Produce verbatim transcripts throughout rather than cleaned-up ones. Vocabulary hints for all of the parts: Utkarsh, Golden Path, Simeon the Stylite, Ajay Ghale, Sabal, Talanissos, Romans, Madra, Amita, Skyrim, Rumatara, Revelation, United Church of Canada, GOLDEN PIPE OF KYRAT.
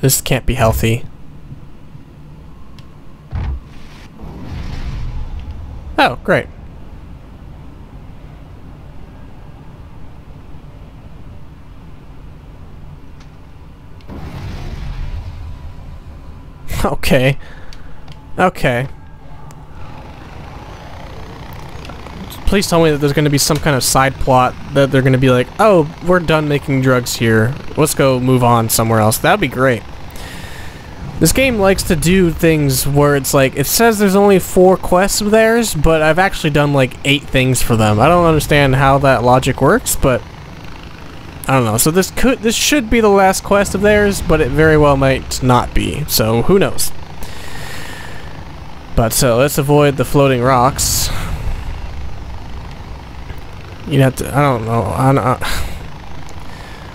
This can't be healthy. Oh, great. Okay. Okay. Please tell me that there's going to be some kind of side plot that they're going to be like, oh, we're done making drugs here. Let's go move on somewhere else. That'd be great. This game likes to do things where it's like, it says there's only four quests of theirs, but I've actually done like eight things for them. I don't understand how that logic works, but I don't know. So this could, this should be the last quest of theirs, but it very well might not be. So who knows? But so let's avoid the floating rocks. You'd have to, I don't know, I don't, uh,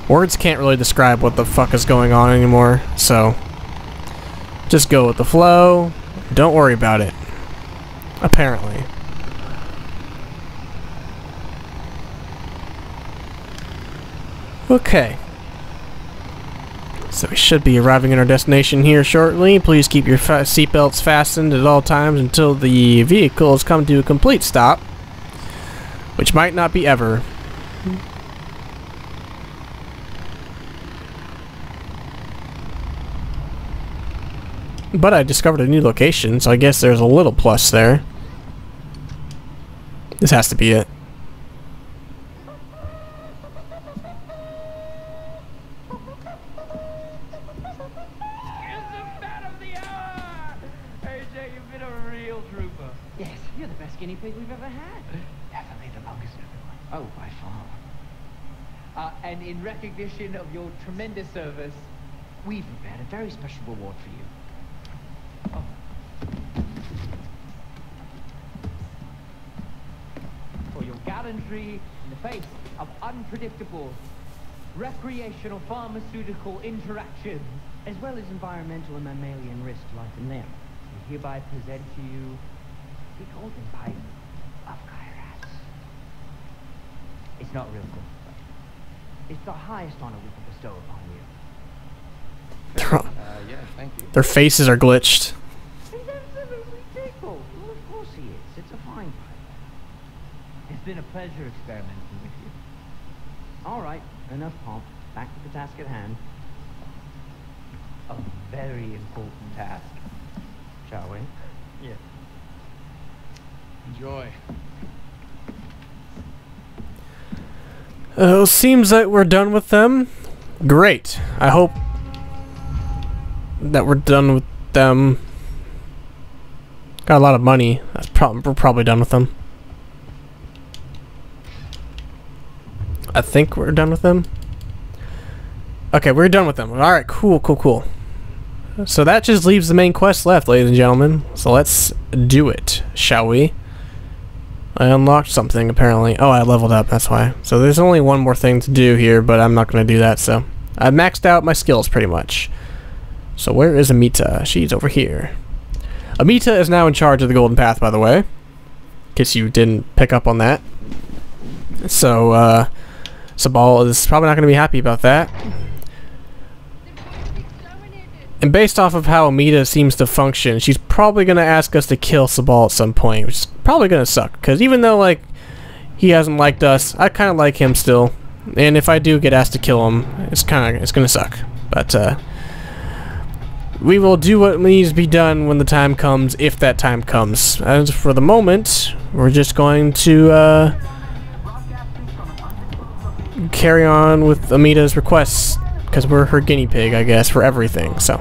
words can't really describe what the fuck is going on anymore, so just go with the flow, don't worry about it, apparently. Okay, so we should be arriving at our destination here shortly. Please keep your fa- seatbelts fastened at all times until the vehicle has come to a complete stop. Which might not be ever. But I discovered a new location, so I guess there's a little plus there. This has to be it. Of your tremendous service, we've prepared a very special reward for you. Oh. For your gallantry in the face of unpredictable recreational pharmaceutical interactions, as well as environmental and mammalian risk to life and limb, we hereby present to you the Golden Pipe of Kyrat. It's not real gold. It's the highest honor we can bestow upon you. uh, yeah, thank you. Their faces are glitched. He's absolutely tickled. Well, of course he is. It's a fine pipe. It's been a pleasure experimenting with you. All right, enough pomp. Back to the task at hand. A very important task, shall we? Yeah. Enjoy. Oh, uh, seems that we're done with them. Great. I hope that we're done with them. Got a lot of money. That's probably we're probably done with them. I think we're done with them. Okay, we're done with them. All right, cool, cool, cool. So that just leaves the main quest left, ladies and gentlemen. So let's do it, shall we? I unlocked something, apparently. Oh, I leveled up, that's why. So there's only one more thing to do here, but I'm not going to do that, so... I maxed out my skills, pretty much. So where is Amita? She's over here. Amita is now in charge of the Golden Path, by the way. In case you didn't pick up on that. So, uh... Sabal is probably not going to be happy about that. And based off of how Amita seems to function, she's probably going to ask us to kill Sabal at some point, which is probably going to suck, because even though, like, he hasn't liked us, I kind of like him still, and if I do get asked to kill him, it's kind of, it's going to suck, but, uh, we will do what needs to be done when the time comes, if that time comes. As for the moment, we're just going to, uh, carry on with Amita's requests. Because we're her guinea pig, I guess, for everything, so.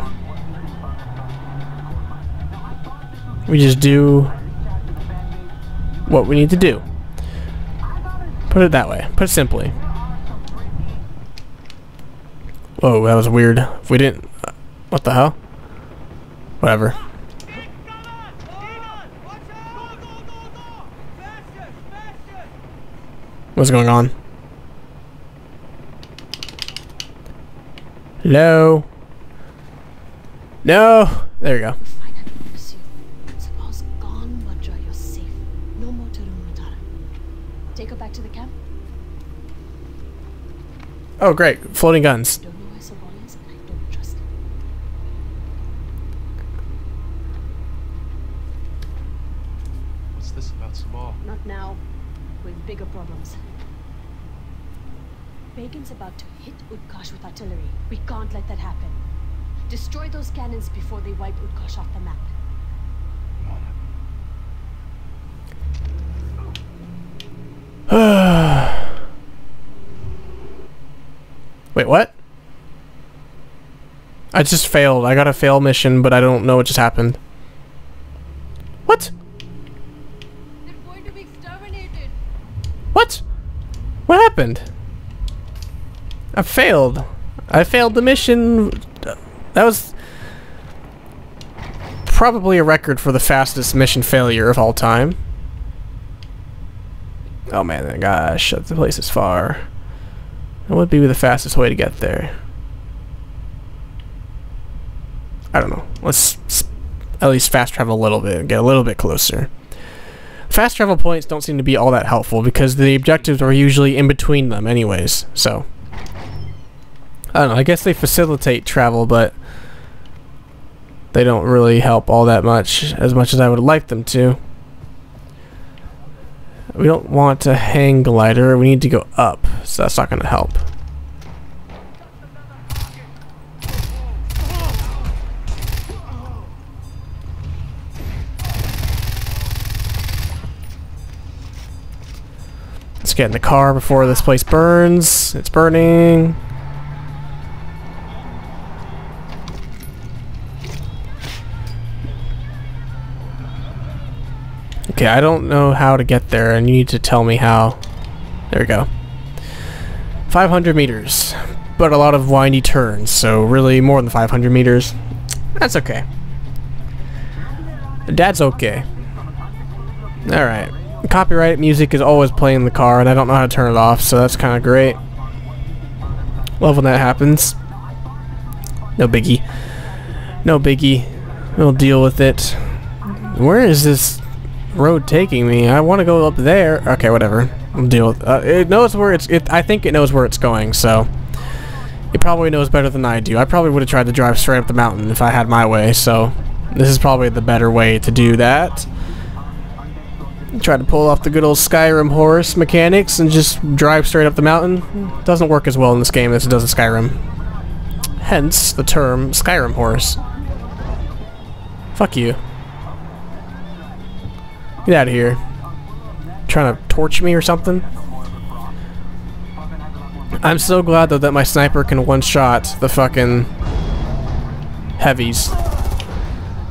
We just do what we need to do. Put it that way. Put it simply. Whoa, that was weird. If we didn't... Uh, what the hell? Whatever. What's going on? Hello? No! There you go. Sabal's gone, Madra, you're safe. No more to Rumatara. Take her back to the camp. Oh great, floating guns. I don't know where Sabal is, and I don't trust him. bigger problems. Bagan's about to hit Utkarsh with artillery. We can't let that happen. Destroy those cannons before they wipe Utkarsh off the map. Wait, what? I just failed. I got a fail mission, but I don't know what just happened. What? They're going to be exterminated. What? What happened? I failed. I failed the mission. That was probably a record for the fastest mission failure of all time. Oh man, gosh, the place is far. What would be the fastest way to get there? I don't know. Let's at least fast travel a little bit and get a little bit closer. Fast travel points don't seem to be all that helpful because the objectives are usually in between them anyways, so. I don't know, I guess they facilitate travel, but they don't really help all that much, as much as I would like them to. We don't want a hang glider, we need to go up, so that's not going to help. Let's get in the car before this place burns. It's burning. Okay, I don't know how to get there, and you need to tell me how. There we go. five hundred meters, but a lot of windy turns, so really more than five hundred meters. That's okay. Dad's okay. Alright. Copyright music is always playing in the car, and I don't know how to turn it off, so that's kind of great. Love when that happens. No biggie. No biggie. We'll deal with it. Where is this road taking me? I want to go up there. Okay, whatever. I'll deal with uh, it. Knows where it's. It, I think it knows where it's going. So it probably knows better than I do. I probably would have tried to drive straight up the mountain if I had my way. So this is probably the better way to do that. Try to pull off the good old Skyrim horse mechanics and just drive straight up the mountain. Doesn't work as well in this game as it does in Skyrim. Hence the term Skyrim horse. Fuck you. Get out of here. Trying to torch me or something? I'm so glad though that my sniper can one-shot the fucking heavies.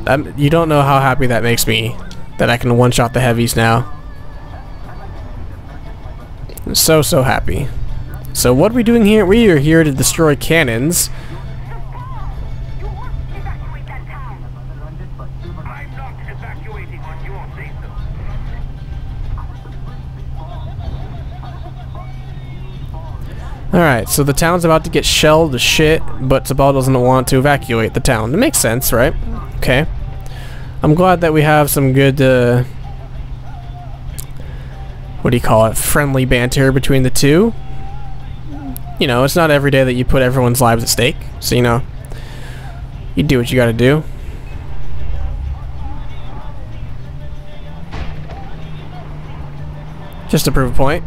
I'm, you don't know how happy that makes me, that I can one-shot the heavies now. I'm so, so happy. So what are we doing here? We are here to destroy cannons. Alright, so the town's about to get shelled to shit, but Sabal doesn't want to evacuate the town. It makes sense, right? Okay. I'm glad that we have some good, uh... what do you call it? Friendly banter between the two. You know, it's not every day that you put everyone's lives at stake. So, you know, you do what you gotta do. Just to prove a point.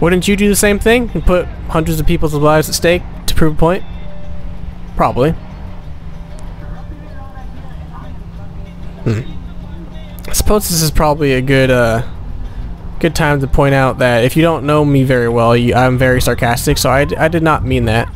Wouldn't you do the same thing and put hundreds of people's lives at stake to prove a point? Probably. Hmm. I suppose this is probably a good, uh, good time to point out that if you don't know me very well, you, I'm very sarcastic, so I, d I did not mean that.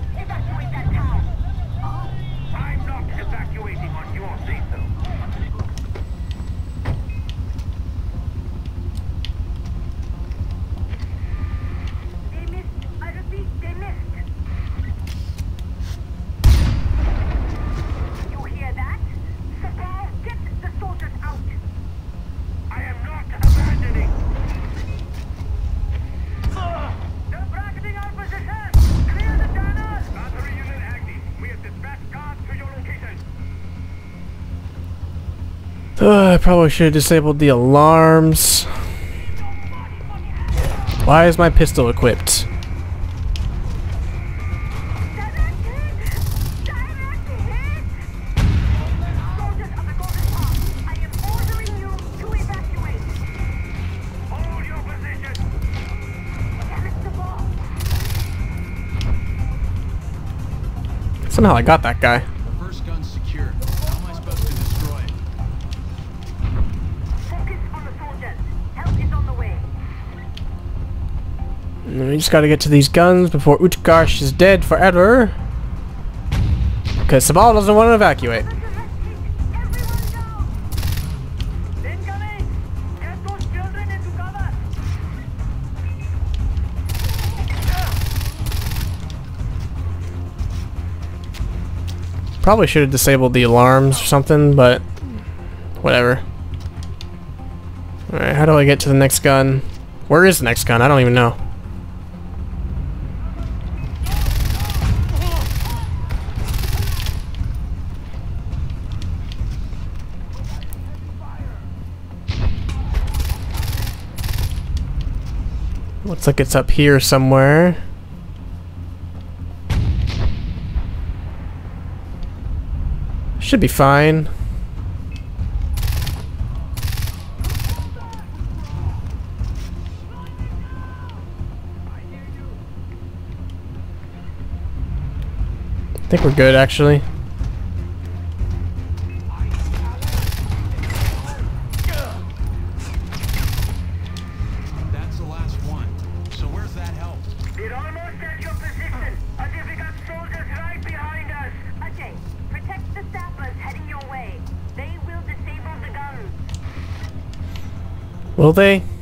Uh, I probably should have disabled the alarms. Why is my pistol equipped? I am ordering you to evacuate. Hold your position. Somehow I got that guy. Reverse gun secure. How am I supposed to destroy it? Focus on the soldiers. Help is on the way. We just gotta get to these guns before Utkarsh is dead forever. Because Sabal doesn't want to evacuate. Probably should have disabled the alarms or something, but whatever. Alright, how do I get to the next gun? Where is the next gun? I don't even know. Looks like it's up here somewhere. Should be fine. I think we're good, actually. That's the last one. So where's that help? We're almost at your position. Ajay, we got soldiers right behind us. Ajay, protect the sappers heading your way. They will disable the guns. Will they?